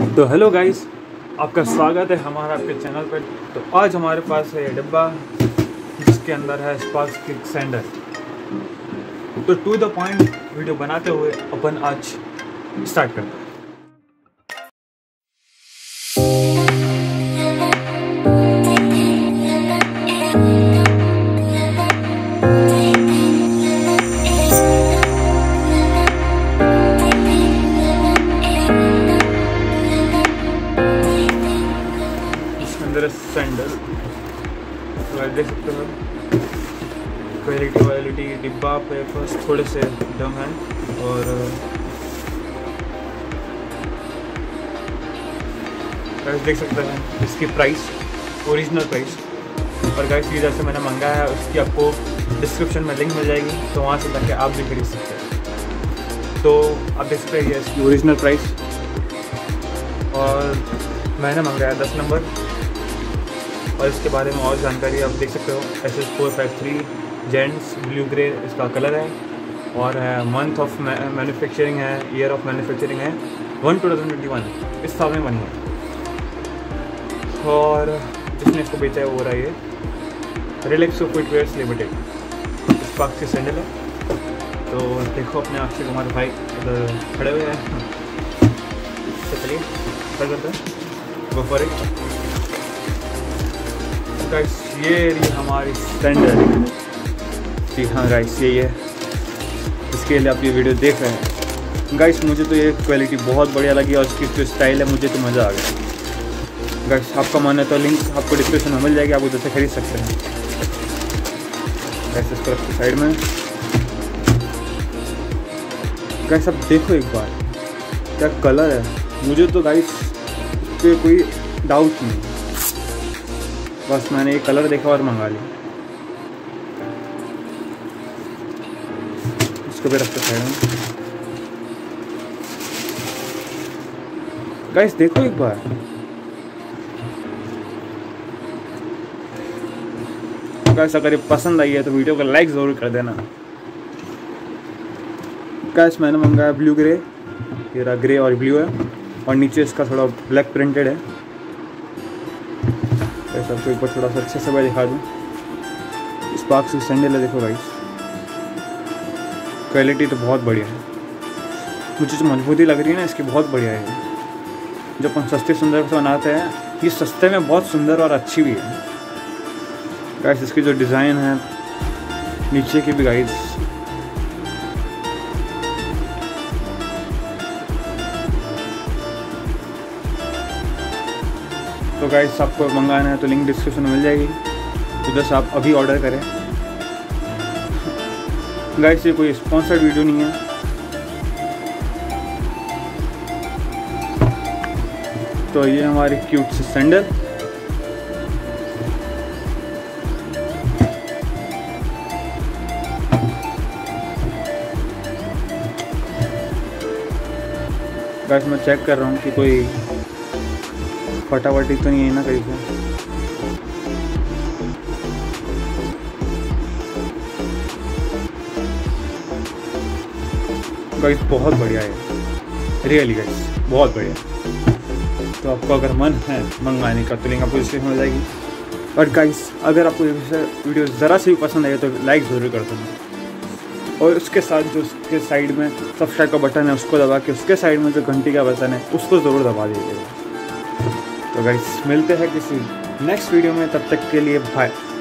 तो hello guys, आपका स्वागत है हमारा आपके चैनल पर। तो आज हमारे पास है डब्बा जिसके अंदर है स्पार्क्स सैंडल। तो टू द पॉइंट वीडियो बनाते हुए अपन आज स्टार्ट करते हैं। सैंडल देख सकते हो, क्वालिटी वालिटी डिब्बा पे फर्स्ट थोड़े से डम है और गाइस देख सकते हैं इसकी प्राइस, ओरिजिनल प्राइस। और गाइस ये जैसे मैंने मंगाया है उसकी आपको डिस्क्रिप्शन में लिंक मिल जाएगी, तो वहाँ से जाके आप भी खरीद सकते हैं। तो आप देख सकते हैं इसकी ओरिजिनल प्राइस और मैंने मंगाया 10 नंबर। और इसके बारे में और जानकारी आप देख सकते हो। SS 453 जेंट्स ब्लू ग्रे इसका कलर है और है मंथ ऑफ मैन्युफैक्चरिंग है, ईयर ऑफ मैन्युफैक्चरिंग है 2021 इस साल में बनी है। और जिसने इसको बेचा है वो रहा है रिलैक्सो फुटवेयर लिमिटेड, स्पार्क्स की सैंडल है। तो देखो अपने अक्षय कुमार भाई इधर खड़े हुए हैं। चलिए क्या करते हैं, गो फॉर इट। गाइस ये रही हमारी सैंडल। जी हाँ गाइस, ये इसके लिए आप ये वीडियो देख रहे हैं। गाइस मुझे तो ये क्वालिटी बहुत बढ़िया लगी और इसकी जो स्टाइल है मुझे तो मज़ा आ गया। गाइस आपका मन है तो लिंक आपको डिस्क्रिप्शन में मिल जाएगी, आप उधर से खरीद सकते हैं। गाइस इसको रखो साइड में। गाइस आप देखो एक बार क्या कलर है, मुझे तो गाइस इस पर कोई डाउट नहीं, बस मैंने ये कलर देखा और मंगा लिया। इसको भी रखते साइड में। गाइस देखो एक बार, गाइस अगर ये पसंद आई है तो वीडियो को लाइक ज़रूर कर देना। गाइस मैंने मंगाया ब्लू ग्रे, ये रहा ग्रे और ब्लू है और नीचे इसका थोड़ा ब्लैक प्रिंटेड है। गाइस आपको एक बार थोड़ा सा अच्छे से मैं दिखा दूँ, स्पार्क्स की सैंडल है। देखो गाइस क्वालिटी तो बहुत बढ़िया है, मुझे जो मजबूती लग रही है ना इसकी बहुत बढ़िया है। जब अपन सस्ते सुंदर से बनाते हैं, ये सस्ते में बहुत सुंदर और अच्छी भी है। गाइस इसकी जो डिज़ाइन है नीचे की भी, गाइस तो गाइस आपको मंगाना है तो लिंक डिस्क्रिप्शन में मिल जाएगी, उधर से आप अभी ऑर्डर करें। गाइस ये कोई स्पॉन्सर्ड वीडियो नहीं है। तो ये हमारी क्यूट सी सैंडल। गाइस मैं चेक कर रहा हूँ कि कोई फटाफटी तो नहीं है ना कहीं पे। गाइस बहुत बढ़िया है, रियली गाइस बहुत बढ़िया। तो आपको अगर मन है मंगाने का तो लिंक आपको इससे मिल जाएगी। और गाइस अगर आपको वीडियो ज़रा से भी पसंद आए तो लाइक ज़रूर कर देना। और उसके साथ जो उसके साइड में सब्सक्राइब का बटन है उसको दबा के, उसके साइड में जो घंटी का बटन है उसको ज़रूर दबा दीजिएगा। तो गाइस मिलते हैं किसी नेक्स्ट वीडियो में, तब तक के लिए बाय।